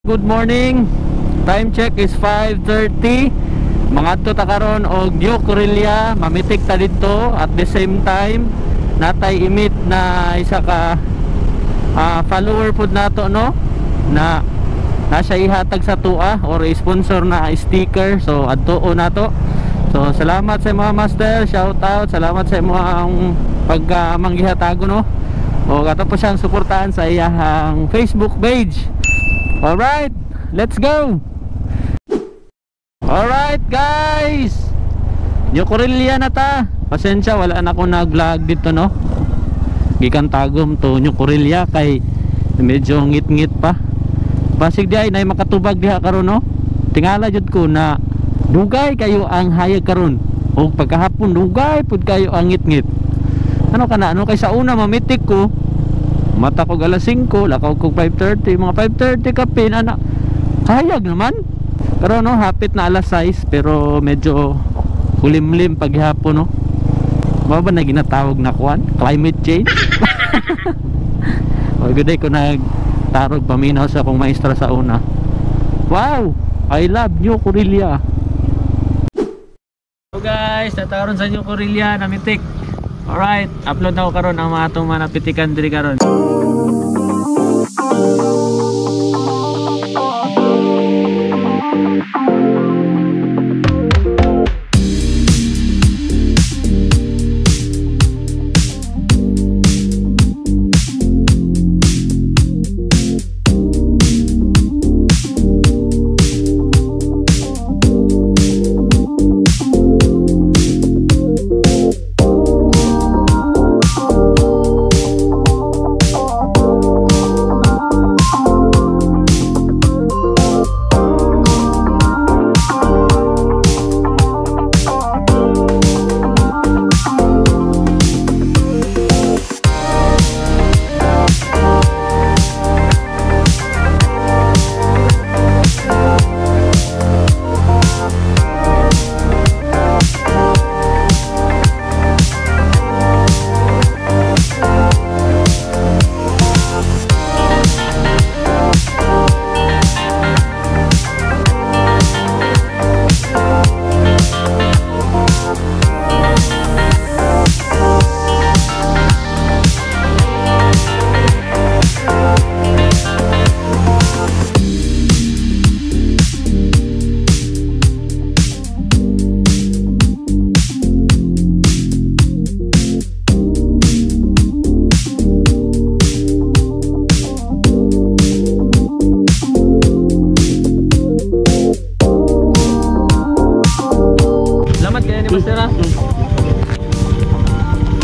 Good morning. Time check is 5:30. Mangadto ta karon og New Corella, mamitik ta didto at the same time natay imit na isa ka follower pud nato no na nasa ihatag sa tua or sponsor na sticker so adtuo nato. So salamat sa mga master, shout out, salamat sa imong pagmanggihatago no. O katapos ang suportahan sa iyang Facebook page. Alright, let's go. Alright guys, New Corella na ta. Pasensya, wala na ako nag-vlog dito no. Gikan Tagum to New Corella kay medyo ngit-ngit pa. Basig di ay na makatubag diha karon no. Tingala jud ko na dugay kayo ang hayag karon. O pagkahapon dugay pud kayo ang ngit-ngit. Ano kana ano kay sa una mamitik ko. Mata ko alas 5, lakaw ko 5:30, mga 5:30 kapin, anak, kayag naman. Pero no, hapit na alas 6, pero medyo kulimlim paghihapon no. Maba na ginatawag na kuan, climate change. O good day ko nagtarog paminaw sa akong maestra sa una. Wow, I love New Corella. So guys, tataron sa New Corella, namitik. Alright, upload na ko karon ang mga atong manapitikan diri karon.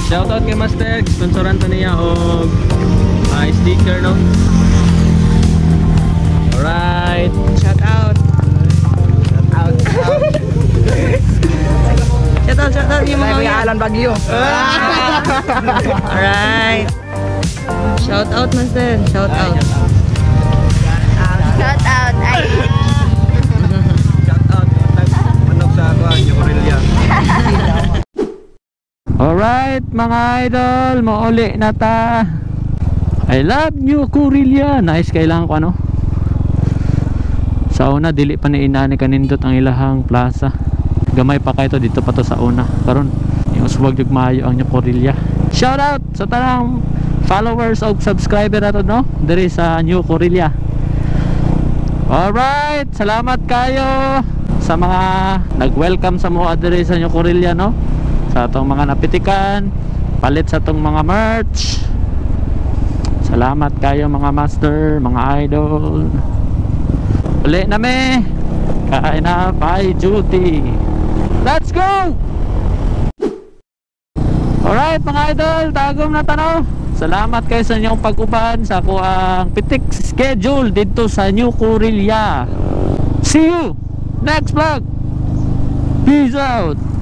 Shoutout kay Master, sponsoran to niya og sticker no. Alright, shout out. shout out yung mga Alan Bagyo. Alright. Shout out Master, shout out. Shout out. Shout out manok sa ako ang Corella. Alright mga idol, mauli na ta. I love New Corella. Nice, kailangan ko ano. Sa una, dili pa ni inani kanindot ang ilahang plaza. Gamay pa kayo to, dito pa to sa una. Karon, yung uswag yung maayo ang New Corella. Shout out sa tanang followers o subscriber na to, no? Dari sa New Corella. Alright, salamat kayo sa mga nag-welcome sa mga dari sa New Corella, no? Sa itong mga napitikan, palit sa itong mga merch. Salamat kayo mga master, mga idol. Uli na me, kain na by duty. Let's go! Alright mga idol, tagong na tanaw. Salamat kayo sa inyong pag-uban sa kuang pitik schedule dito sa New Corella. See you next vlog. Peace out!